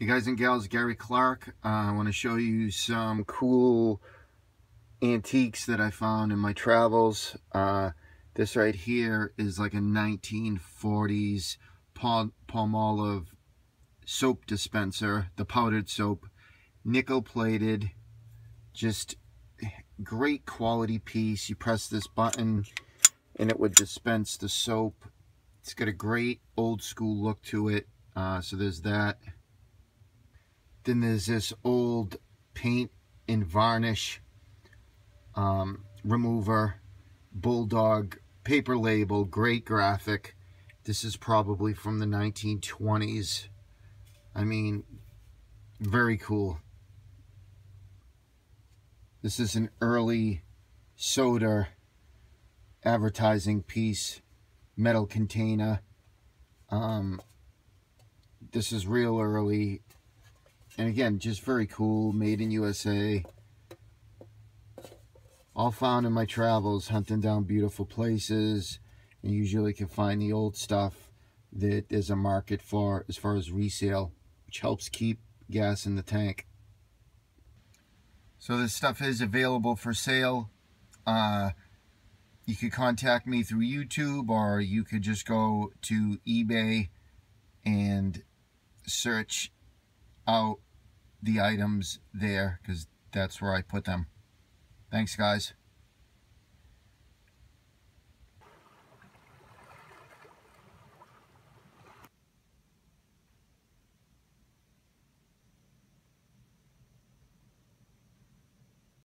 You guys and gals, Gary Clark. I want to show you some cool antiques that I found in my travels. This right here is like a 1940s Palmolive soap dispenser, the powdered soap, nickel plated, just great quality piece. You press this button and it would dispense the soap. It's got a great old school look to it. So there's that. Then there's this old paint and varnish remover, Bulldog paper label, great graphic. This is probably from the 1920s. I mean, very cool. This is an early soda advertising piece, metal container. This is real early. And again, just very cool, made in USA. All found in my travels, hunting down beautiful places. And usually can find the old stuff that there's a market for as far as resale, which helps keep gas in the tank. So this stuff is available for sale. You could contact me through YouTube, or you could just go to eBay and search out the items there, because that's where I put them. Thanks, guys.